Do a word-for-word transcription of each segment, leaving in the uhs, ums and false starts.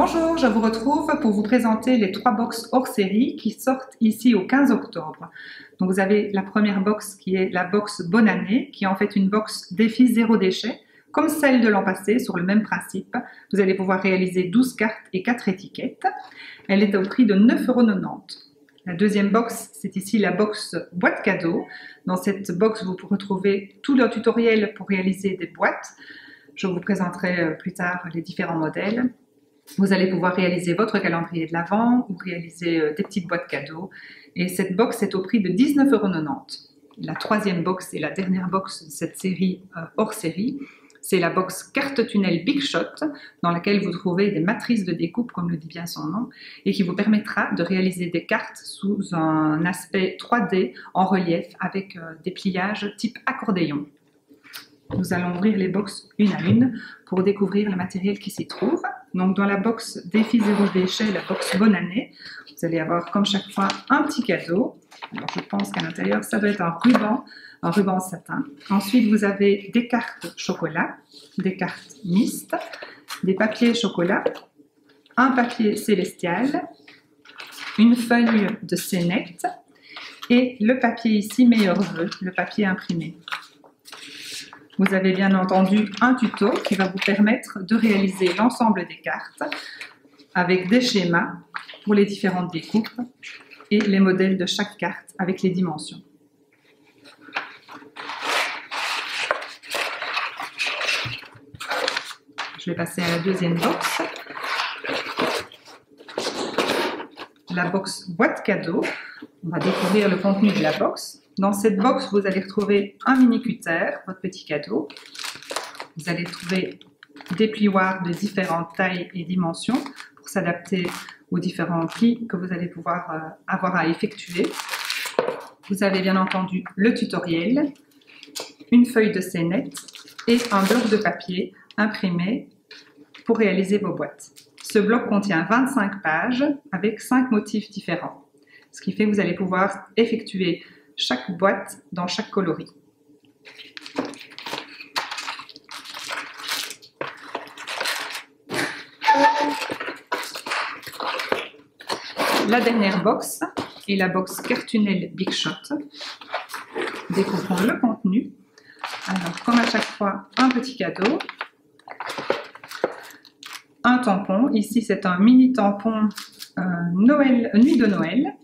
Bonjour, je vous retrouve pour vous présenter les trois box hors série qui sortent ici au quinze octobre. Donc vous avez la première box qui est la box Bonne Année, qui est en fait une box défi zéro déchet, comme celle de l'an passé, sur le même principe. Vous allez pouvoir réaliser douze cartes et quatre étiquettes. Elle est au prix de neuf euros quatre-vingt-dix. La deuxième box, c'est ici la box boîte cadeau. Dans cette box, vous pouvez retrouver tout leur tutoriel pour réaliser des boîtes. Je vous présenterai plus tard les différents modèles. Vous allez pouvoir réaliser votre calendrier de l'Avent ou réaliser des petites boîtes cadeaux. Et cette box est au prix de dix-neuf euros quatre-vingt-dix. La troisième box et la dernière box de cette série euh, hors série, c'est la box carte tunnel Big Shot, dans laquelle vous trouvez des matrices de découpe, comme le dit bien son nom, et qui vous permettra de réaliser des cartes sous un aspect trois D en relief avec euh, des pliages type accordéon. Nous allons ouvrir les boxes une à une pour découvrir le matériel qui s'y trouve. Donc dans la box Défi Zéro Déchet, la box Bonne Année, vous allez avoir comme chaque fois un petit cadeau. Alors je pense qu'à l'intérieur, ça doit être un ruban, un ruban satin. Ensuite, vous avez des cartes chocolat, des cartes mixtes, des papiers chocolat, un papier célestial, une feuille de Sénect et le papier ici, meilleurs vœux, le papier imprimé. Vous avez bien entendu un tuto qui va vous permettre de réaliser l'ensemble des cartes avec des schémas pour les différentes découpes et les modèles de chaque carte avec les dimensions. Je vais passer à la deuxième box. La box boîte cadeau. On va découvrir le contenu de la box. Dans cette box, vous allez retrouver un mini cutter, votre petit cadeau. Vous allez trouver des plioirs de différentes tailles et dimensions pour s'adapter aux différents plis que vous allez pouvoir euh, avoir à effectuer. Vous avez bien entendu le tutoriel, une feuille de Sénect et un bloc de papier imprimé pour réaliser vos boîtes. Ce bloc contient vingt-cinq pages avec cinq motifs différents, ce qui fait que vous allez pouvoir effectuer chaque boîte dans chaque coloris. La dernière box est la box cartunelle Big Shot. Découvrons le contenu. Alors, comme à chaque fois, un petit cadeau, un tampon. Ici, c'est un mini tampon euh, Noël, nuit de Noël.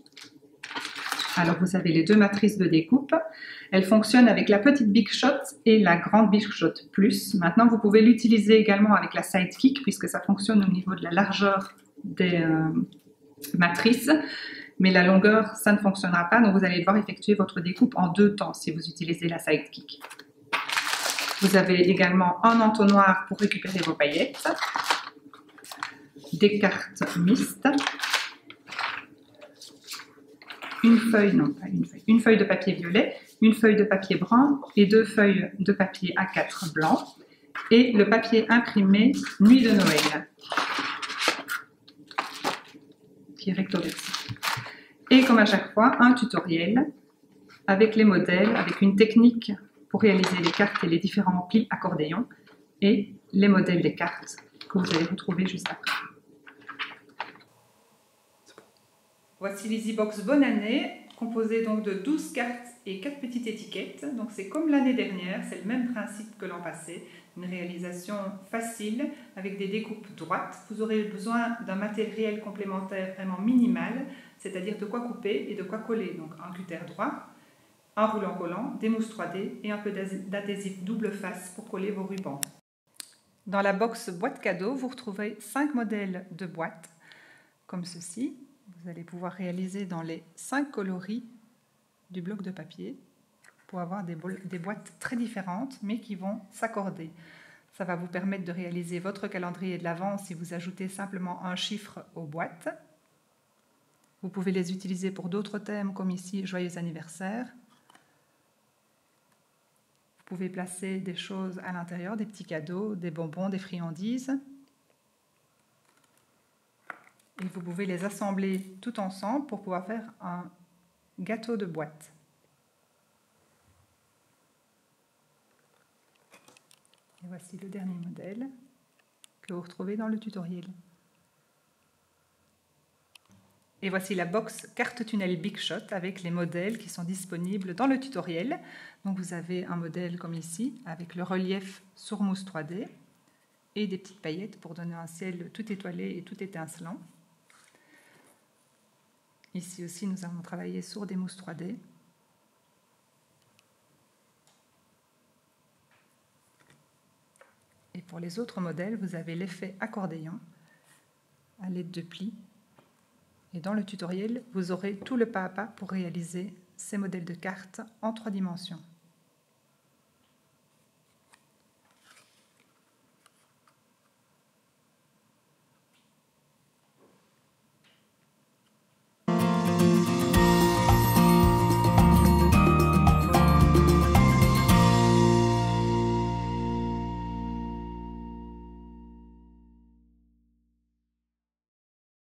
Alors vous avez les deux matrices de découpe, elles fonctionnent avec la petite Big Shot et la grande Big Shot Plus. Maintenant vous pouvez l'utiliser également avec la Sidekick puisque ça fonctionne au niveau de la largeur des euh, matrices, mais la longueur ça ne fonctionnera pas, donc vous allez devoir effectuer votre découpe en deux temps si vous utilisez la Sidekick. Vous avez également un entonnoir pour récupérer vos paillettes, des cartes mixtes, une feuille, non pas une feuille, une feuille de papier violet, une feuille de papier brun et deux feuilles de papier A quatre blanc et le papier imprimé Nuit de Noël, qui est recto verso. Et comme à chaque fois, un tutoriel avec les modèles, avec une technique pour réaliser les cartes et les différents plis accordéons et les modèles des cartes que vous allez retrouver juste après. Voici l'Easy Box Bonne Année, composée donc de douze cartes et quatre petites étiquettes. Donc c'est comme l'année dernière, c'est le même principe que l'an passé. Une réalisation facile avec des découpes droites. Vous aurez besoin d'un matériel complémentaire vraiment minimal, c'est-à-dire de quoi couper et de quoi coller. Donc un cutter droit, un roulant collant, des mousses trois D et un peu d'adhésif double face pour coller vos rubans. Dans la box boîte cadeau, vous retrouvez cinq modèles de boîtes comme ceci. Vous allez pouvoir réaliser dans les cinq coloris du bloc de papier pour avoir des, des boîtes très différentes mais qui vont s'accorder. Ça va vous permettre de réaliser votre calendrier de l'Avent si vous ajoutez simplement un chiffre aux boîtes. Vous pouvez les utiliser pour d'autres thèmes comme ici Joyeux anniversaire. Vous pouvez placer des choses à l'intérieur, des petits cadeaux, des bonbons, des friandises. Et vous pouvez les assembler tout ensemble pour pouvoir faire un gâteau de boîte. Et voici le dernier modèle que vous retrouvez dans le tutoriel. Et voici la box carte tunnel Big Shot avec les modèles qui sont disponibles dans le tutoriel. Donc vous avez un modèle comme ici avec le relief sur mousse trois D et des petites paillettes pour donner un ciel tout étoilé et tout étincelant. Ici aussi nous avons travaillé sur des mousses trois D. Et pour les autres modèles, vous avez l'effet accordéon à l'aide de plis. Et dans le tutoriel, vous aurez tout le pas à pas pour réaliser ces modèles de cartes en trois dimensions.